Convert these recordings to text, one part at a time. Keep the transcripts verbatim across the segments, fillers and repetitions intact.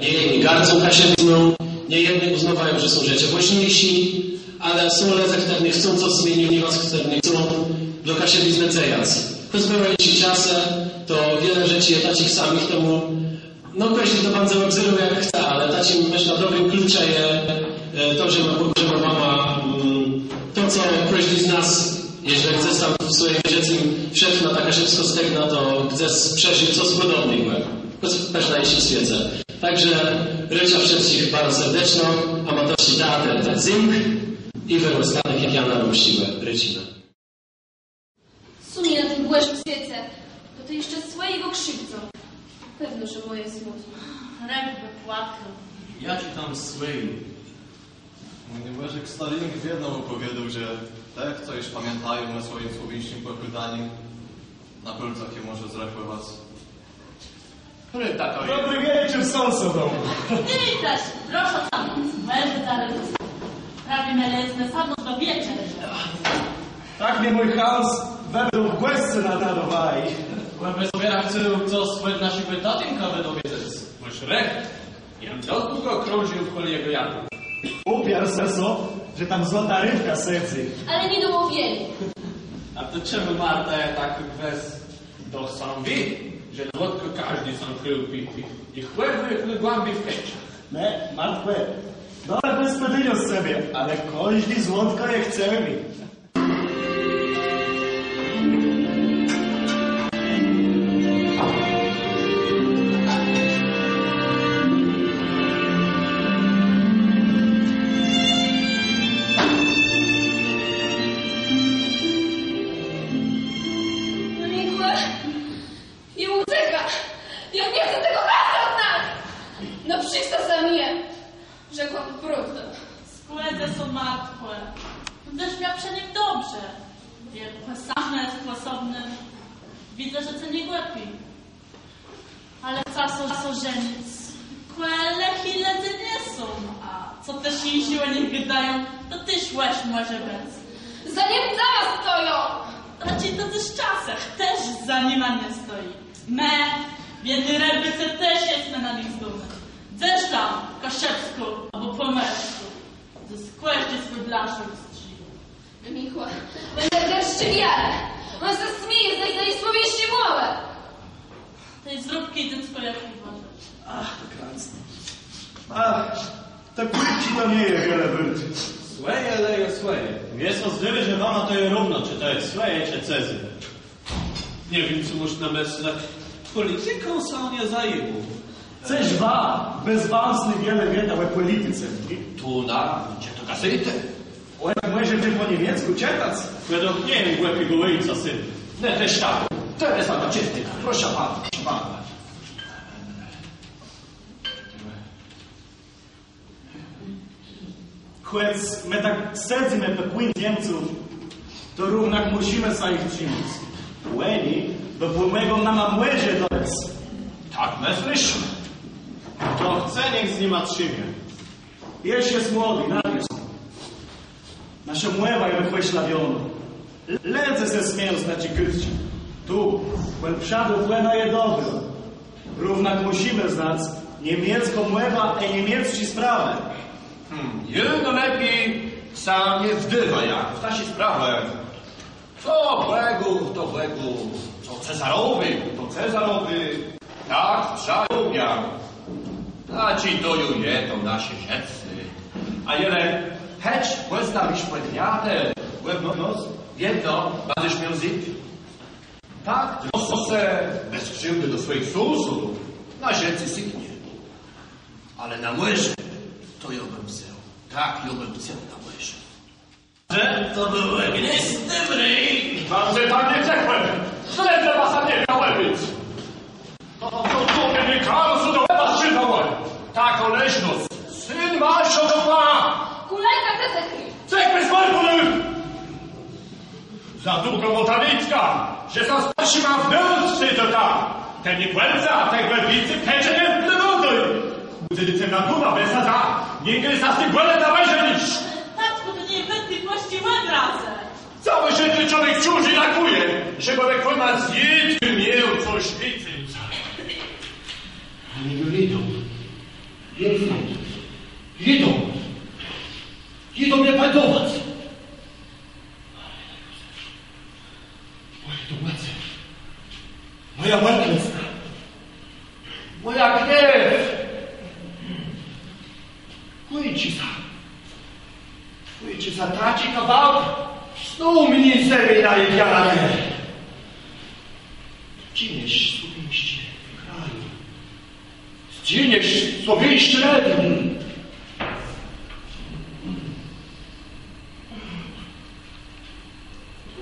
Niejedni gardzą hasiedzną, niejedni uznawają, że są rzeczy głośniejsi, ale są lezekterne, chcą co w sobie nie niewaskuterne, chcą do hasiedzizny cejac. Pozbywają się czasu, to wiele rzeczy je tacich samych temu, no ktoś to pan zaobserwuje jak chce, ale taci myśl na dobrym klucze je to, że ma pogrzeba mama to, co każdy z nas, jeżeli chcesz tam w swoim rzeczy wszedł na taka szybko stegna, to chcesz przeżyć coś podobnego. Pewna jeśli świecę. Także rycza wszystkich bardzo serdeczną, a ma to się datę Zymk i wyrostanek jak ja na siłę rycinę. W sumie na tym błeszcz świecę, bo to jeszcze swojego krzywdzą. Pewno, że moje smutno. Rękę płakał. Ja ci tam słyję. Mój Błażek Stalin w jedną opowiedział, że te, co już pamiętają na swoim słowińskim pochwytaniu, na kolcach je może zrechować. Ryta to jest. Dobry wieczór, sąsiadom. Witaś, proszę tam. Mężę dalej. Prawie melezne, samo do wieczór. Tak mnie mój chaos według głęscy nadarowaj. Mamy sobie akcję, co swoje nasi wydatynka wydowiedzec. Boś rek, jam długo krążył w kolego jaków. Upiar seso, że tam złota rybka secy. Ale nie domówię. A to czemu Marta ja tak bez do sam wie, że złotko każdy sam krył pipi i chłeby głębi w pęczach. Ne, Martwe, dobra bez pytania z sobie, ale każdy złotko je chce mi. Wiedzą, wiedzą, wiedzą mnie pędować. Moje domace, moja walka jest, moja krew. Kujczyca, kujczyca traci kawałek, snu mnie sobie daje wiarę. Czyniesz słowiście w kraju, czyniesz słowiście redni.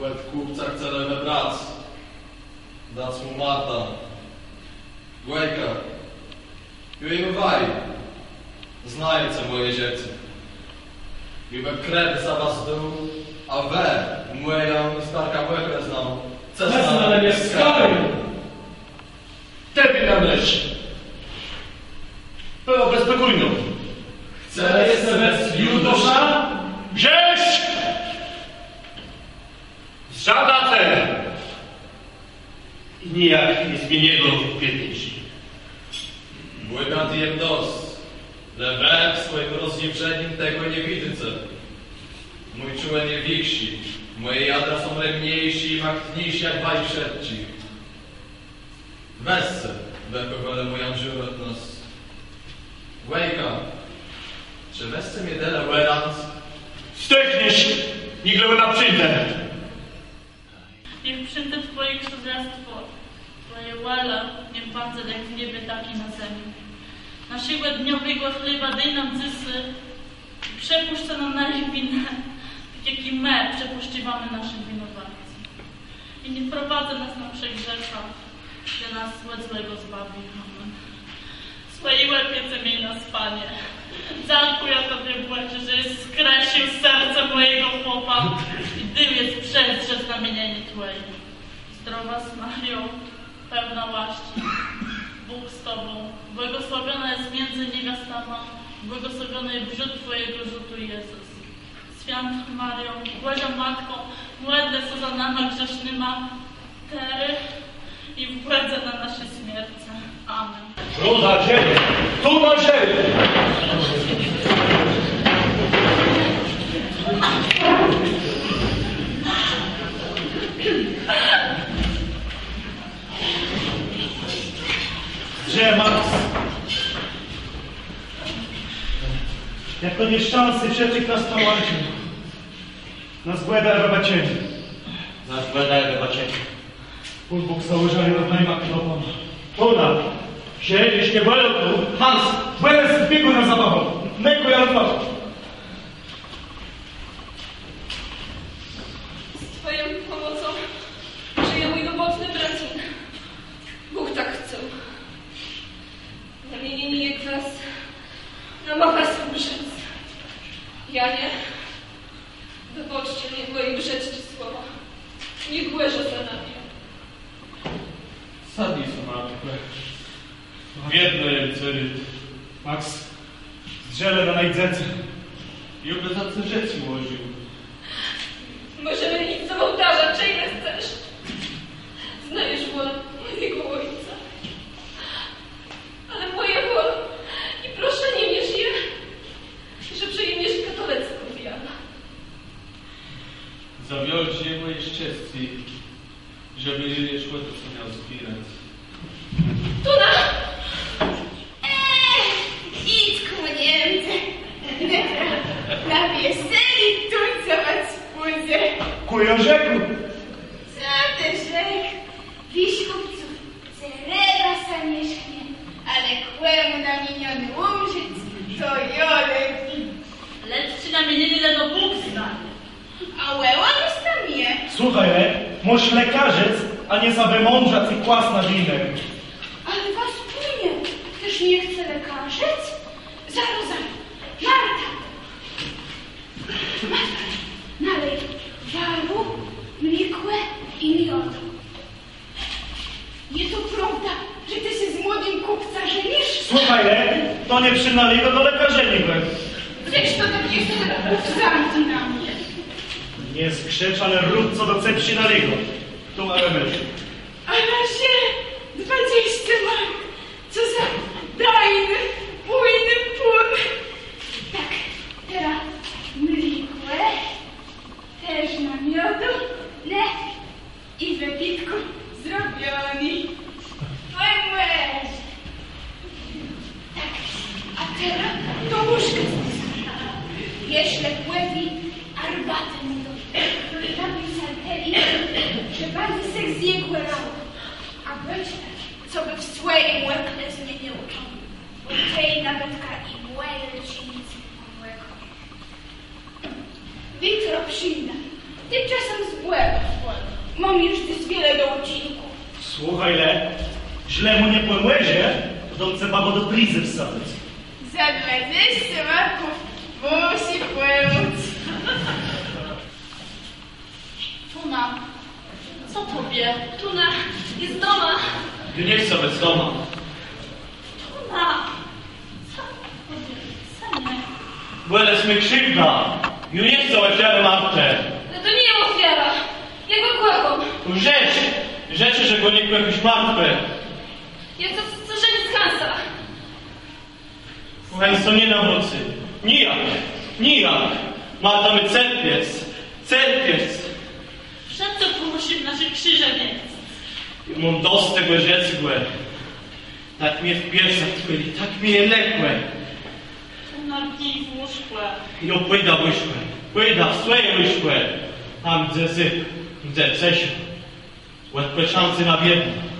Łeb kupca chce lewe prac, dac mu mata, głejka, wyjmywaj, znajce moje dzieci. Łeb krew za was dół, a we, moja starka łebę znam, cesna lewie skały. Tebie nam leży. Było bezpokojno. Chcę S M S Judosza? Bierz! Zżada te! I nijak nie zmienię go w piętniczy. Mój brat jem dos, lewe w swoim rozniewrzeniem tego nie widzę. Mój czułe nie wiksi, moje jadra są lemniejsi i maktniejsi jak wali szedci. Wesce, wepowale moją żywot nos. Łejka, czy wesce mnie dele łerant? Stechniesz, nigdy na przyjdę. Niech przyjdę twoje krzyżactwo, twoje łela, niech pan jak w niebie taki na ziemi. Naszego dniowego chleba daj nam cysy i przepuszcz nam na winę, tak jak i my przepuściwamy naszym winowajcom. I nie wprowadzę nas na przegrzeszach, że nas złe złego zbawi. Swoje łepiece miej nas, Panie. Dziękuję Tobie, Boże, że skresił serce mojego chłopa i Ty jest przestrzec znamienienie Twoje. Zdrowa z Marią, pełna łaski. Bóg z Tobą. Błogosławiona jest między niewiastama, błogosławiony jest wrzód Twojego rzutu, Jezus. Święta Marią, błażą Matką, młodne są za nami grzesznyma, tery, i wpłacę na nasze śmierce. Amen. Ruda ziemi, tu na ziemi! Drzemat! Jako nieszczęsny przeciw nas to ładzie. Nas błęda roba cień. Nas błęda roba cień. Pól Bóg założenia nad najma knopą. Tuna, siedzisz nie wolno. Hans, błędę zbiegł na zabawę. Mego ja odmawę. Z Twoją pomocą żyje mój robotny bratin. Bóg tak chce. Zamienię nie kwas na machę słyszyc. Ja nie. Wyboczcie mnie, bo i brzeczcie słowa. Nie głężę za nami. Sadnij sobie, matko. Wiedno jem, co ryt. Max, zdrzele na najdzecy. I oby za co rzeczy ułożył. Możemy nic do ołtarza, czego chcesz? Znajesz wolę mojego ojca. Ale moje wolę i proszę nie mierz je, że przyjmiesz katolecką wiarę. Zawiodź je moje szczęście, żeby nie szło to, co miał zbierać. Tuna! Eee! Idź ku Niemcy! Na pieseni tu co was spójdzę! Kuja rzekł! Co ty rzekł? Biskupcu, celeba sam nie szknie, ale kłemu namieniony umrzeć, to jolek! Lecz czy namieniony leno Bóg znany? A łeła ustamie! Słuchaj, le! Moż lekarzec, a nie zabemądrzac i kłas na winę. Ale was płynie. Też nie chce lekarzec? Zaraz, zaraz. Marta! Marta, nalej waru, mlikłe i miodu. Nie to prawda, że ty się z młodym kupca żenisz? Słuchaj, to nie przynali go do lekarza niby. Rzecz to tak jeszcze zamknij na mnie. Nie skrzycz, ale rób co do cepsi na niego. Tu mamy mysz. A nasie dwadzieścia mark. Co za dajny, bujny wieśle pływi, arbaty mi dość, napił salteli, że bardziej seks zjekły rał, a bycie, co by w swojej łebne zmieniło czoło, bo tej nabytka i młej ci nic pomłego. Witro przyjda, ty czasem zbłędasz, mam już ty z wiele do odcinku. Słuchaj, le, źle mu nie płynłezie, to chcę babo do prizy wsadzić. Zaględzisz się, matków, musi płynąć. Tuna, co tobie? Tuna, jest doma. Nie chcę być doma. Tuna, co tobie? Sanie. Byłeś mi krzywda. Już nie chcę ofiary matce. No to nie jest ofiara. Ja go kłagam. Rzecz, rzeczy, że go nie kłagisz martwy. Ja to co żeni z Hansa. Hanso nie na mocy. Nijak, nijak. Marta my cerpiec, cerpiec. Wszędzie pomóżmy naszych krzyża więc. Ja mam dość tego rzecgłe. Tak mnie w piersach tkwili, tak mnie lekłe. To narki i włóżkłe. Jo, pójda wyszłe, pójda w swoje wyszłe. Tam gdzie zyk, gdzie cesiu. Łatweczancy na biedne.